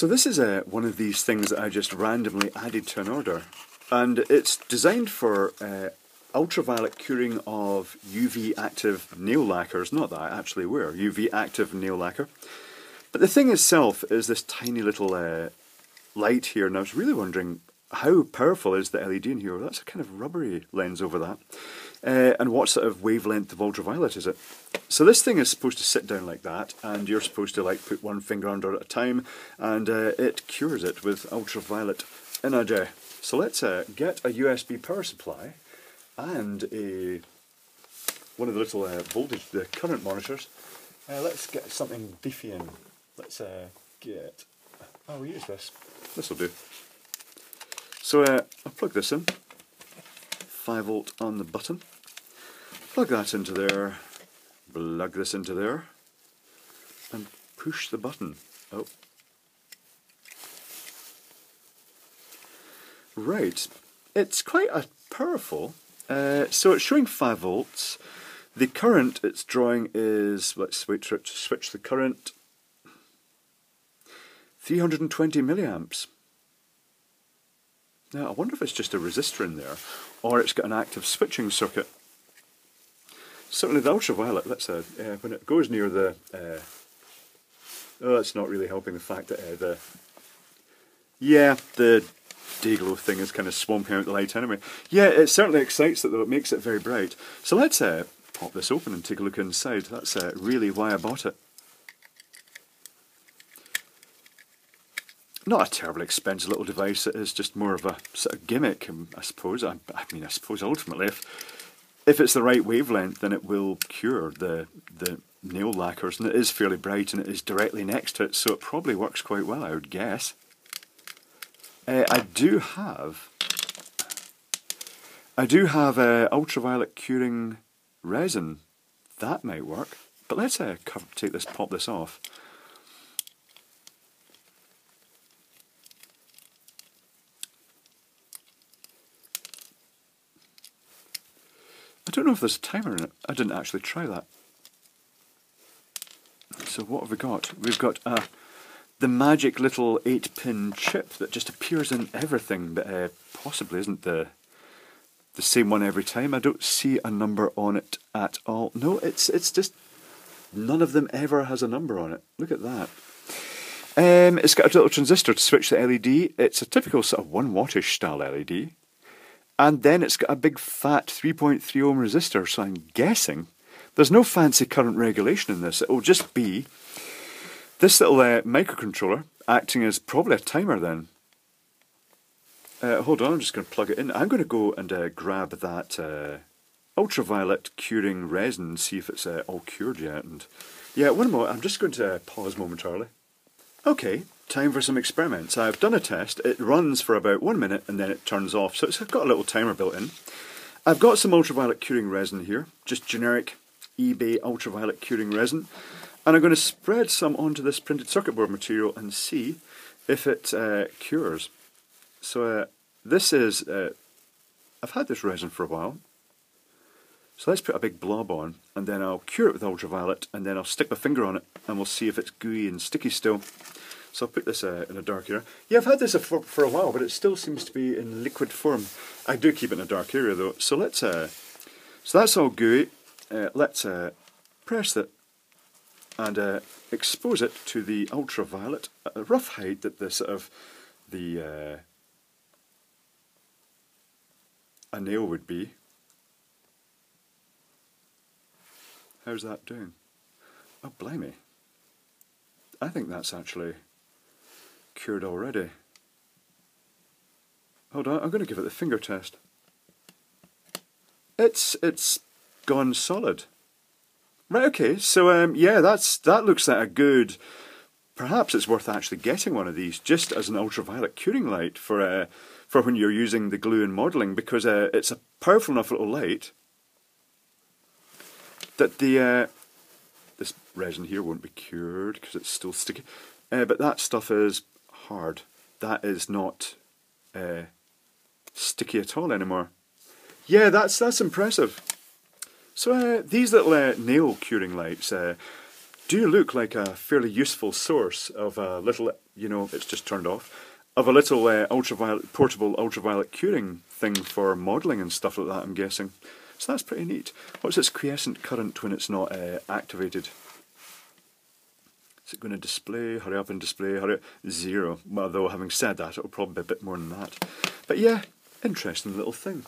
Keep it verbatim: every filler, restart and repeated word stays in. So this is a, one of these things that I just randomly added to an order, and it's designed for uh, ultraviolet curing of U V active nail lacquers, not that I actually wear U V active nail lacquer, but the thing itself is this tiny little uh, light here, and I was really wondering how powerful is the L E D in here. Well, that's a kind of rubbery lens over that, uh, and what sort of wavelength of ultraviolet is it? So this thing is supposed to sit down like that, and you're supposed to like put one finger under at a time, and uh, it cures it with ultraviolet energy. So let's uh, get a U S B power supply and a one of the little uh, voltage, the current monitors. Uh, let's get something beefy in. Let's uh, get, oh, we use this. This will do. So uh, I'll plug this in, five volt on the button, plug that into there, plug this into there, and push the button. Oh. Right, it's quite a powerful, uh, so it's showing five volts, the current it's drawing is, let's switch, switch the current, three hundred twenty milliamps. Now, I wonder if it's just a resistor in there, or it's got an active switching circuit. Certainly the ultraviolet, let's uh, uh, when it goes near the... Uh, oh, that's not really helping the fact that uh, the... Yeah, the day-glow thing is kind of swamping out the light anyway. Yeah, it certainly excites it though, it makes it very bright. So let's uh, pop this open and take a look inside. That's uh, really why I bought it. Not a terribly expensive little device, it is just more of a sort of gimmick, I suppose. I, I mean, I suppose ultimately if, if it's the right wavelength, then it will cure the, the nail lacquers, and it is fairly bright and it is directly next to it, so it probably works quite well, I would guess. Uh, I do have, I do have uh, ultraviolet curing resin. That might work, but let's uh, take this, pop this off. I don't know if there's a timer in it. I didn't actually try that. So what have we got? We've got uh, the magic little eight pin chip that just appears in everything, but uh, possibly isn't the the same one every time. I don't see a number on it at all. No, it's it's just none of them ever has a number on it. Look at that. Um, it's got a little transistor to switch the L E D. It's a typical sort of one wattish style L E D. And then it's got a big fat three point three ohm resistor, so I'm guessing there's no fancy current regulation in this. It will just be this little uh, microcontroller acting as probably a timer then. Uh, hold on, I'm just going to plug it in. I'm going to go and uh, grab that uh, ultraviolet curing resin and see if it's uh, all cured yet. And yeah, one more, I'm just going to uh, pause momentarily. Okay. Time for some experiments. I've done a test, it runs for about one minute and then it turns off, so it's got a little timer built in. I've got some ultraviolet curing resin here, just generic eBay ultraviolet curing resin, and I'm going to spread some onto this printed circuit board material and see if it uh, cures. So uh, this is, uh, I've had this resin for a while, so let's put a big blob on and then I'll cure it with ultraviolet and then I'll stick my finger on it and we'll see if it's gooey and sticky still. So I'll put this uh, in a dark area. Yeah, I've had this for, for a while, but it still seems to be in liquid form. I do keep it in a dark area though. So let's, uh, so that's all gooey. Uh, let's uh, press it and uh, expose it to the ultraviolet at a rough height that the sort of the uh, a nail would be. How's that doing? Oh, blimey! I think that's actually cured already. Hold on, I'm going to give it the finger test. It's it's gone solid. Right, okay, so um, yeah, that's that looks like a good... Perhaps it's worth actually getting one of these just as an ultraviolet curing light for uh, for when you're using the glue in modelling, because uh, it's a powerful enough little light that the... Uh, This resin here won't be cured because it's still sticky, uh, but that stuff is hard. That is not uh, sticky at all anymore. Yeah, that's that's impressive. So uh, these little uh, nail curing lights, uh, do look like a fairly useful source of a little, you know, it's just turned off, of a little uh, ultraviolet, portable ultraviolet curing thing for modelling and stuff like that, I'm guessing. So that's pretty neat. What's its quiescent current when it's not uh, activated? Is it going to display? Hurry up and display, hurry up. Zero. Well, though, having said that, it'll probably be a bit more than that. But yeah, interesting little thing.